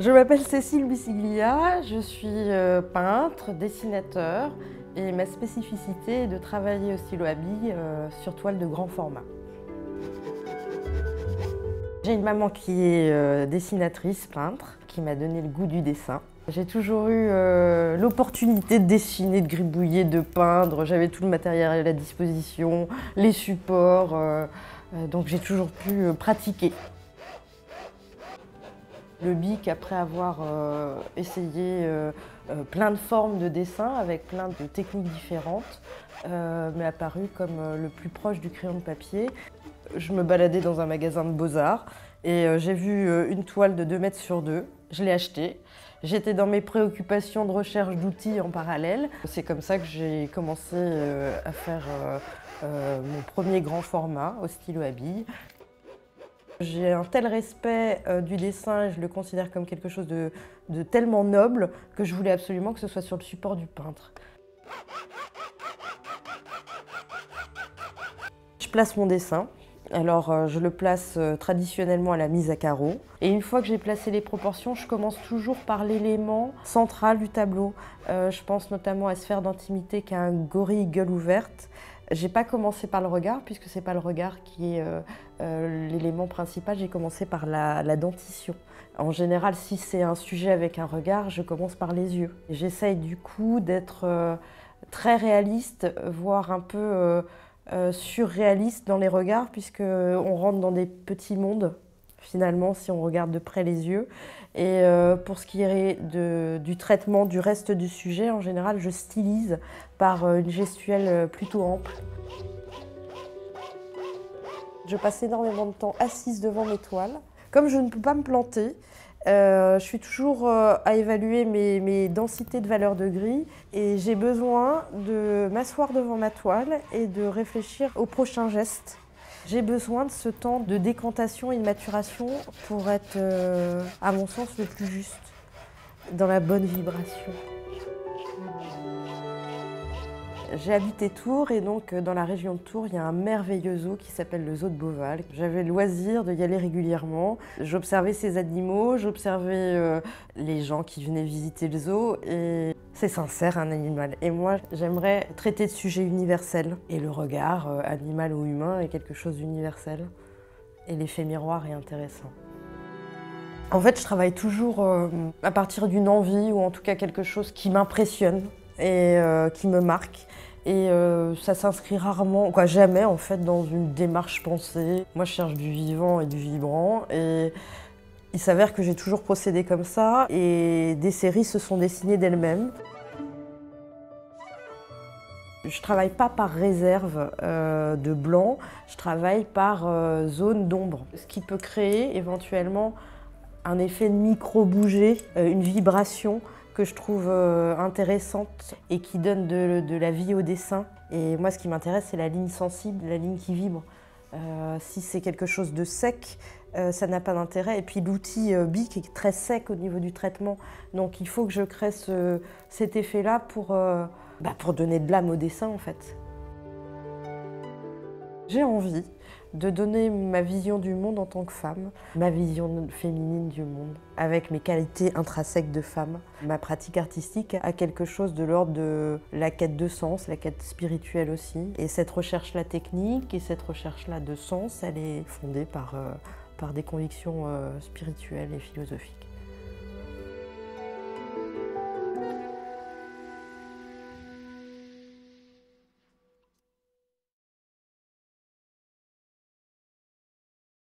Je m'appelle Cécile Bisciglia, je suis peintre, dessinateur et ma spécificité est de travailler au stylo à billes sur toile de grand format. J'ai une maman qui est dessinatrice, peintre, qui m'a donné le goût du dessin. J'ai toujours eu l'opportunité de dessiner, de gribouiller, de peindre. J'avais tout le matériel à la disposition, les supports, donc j'ai toujours pu pratiquer. Le Bic, après avoir essayé plein de formes de dessin avec plein de techniques différentes, m'est apparu comme le plus proche du crayon de papier. Je me baladais dans un magasin de beaux-arts et j'ai vu une toile de 2 mètres sur 2. Je l'ai achetée. J'étais dans mes préoccupations de recherche d'outils en parallèle. C'est comme ça que j'ai commencé à faire mon premier grand format au stylo à billes. J'ai un tel respect du dessin et je le considère comme quelque chose de tellement noble que je voulais absolument que ce soit sur le support du peintre. Je place mon dessin. Alors je le place traditionnellement à la mise à carreau. Et une fois que j'ai placé les proportions, je commence toujours par l'élément central du tableau. Je pense notamment à Sphère d'intimité qui a un gorille gueule ouverte. J'ai pas commencé par le regard, puisque c'est pas le regard qui est l'élément principal, j'ai commencé par la dentition. En général, si c'est un sujet avec un regard, je commence par les yeux. J'essaye du coup d'être très réaliste, voire un peu surréaliste dans les regards, puisqu'on rentre dans des petits mondes, finalement, si on regarde de près les yeux. Et pour ce qui est du traitement du reste du sujet, en général, je stylise par une gestuelle plutôt ample. Je passe énormément de temps assise devant mes toiles. Comme je ne peux pas me planter, je suis toujours à évaluer mes densités de valeur de gris et j'ai besoin de m'asseoir devant ma toile et de réfléchir au prochain geste. J'ai besoin de ce temps de décantation et de maturation pour être, à mon sens, le plus juste, dans la bonne vibration. J'ai habité Tours et donc dans la région de Tours, il y a un merveilleux zoo qui s'appelle le zoo de Beauval. J'avais le loisir d'y aller régulièrement. J'observais ces animaux, j'observais les gens qui venaient visiter le zoo et c'est sincère un animal. Et moi, j'aimerais traiter de sujets universels. Et le regard, animal ou humain, est quelque chose d'universel. Et l'effet miroir est intéressant. En fait, je travaille toujours à partir d'une envie ou en tout cas quelque chose qui m'impressionne et qui me marque. Et ça s'inscrit rarement, quoi, jamais en fait, dans une démarche pensée. Moi, je cherche du vivant et du vibrant. Et il s'avère que j'ai toujours procédé comme ça. Et des séries se sont dessinées d'elles-mêmes. Je ne travaille pas par réserve de blanc. Je travaille par zone d'ombre. Ce qui peut créer éventuellement un effet de micro-bougée, une vibration que je trouve intéressante et qui donne de la vie au dessin. Et moi, ce qui m'intéresse, c'est la ligne sensible, la ligne qui vibre. Si c'est quelque chose de sec, ça n'a pas d'intérêt. Et puis l'outil Bic est très sec au niveau du traitement. Donc il faut que je crée cet effet-là pour donner de l'âme au dessin, en fait. J'ai envie de donner ma vision du monde en tant que femme, ma vision féminine du monde, avec mes qualités intrinsèques de femme. Ma pratique artistique a quelque chose de l'ordre de la quête de sens, la quête spirituelle aussi. Et cette recherche-là technique et cette recherche-là de sens, elle est fondée par des convictions spirituelles et philosophiques.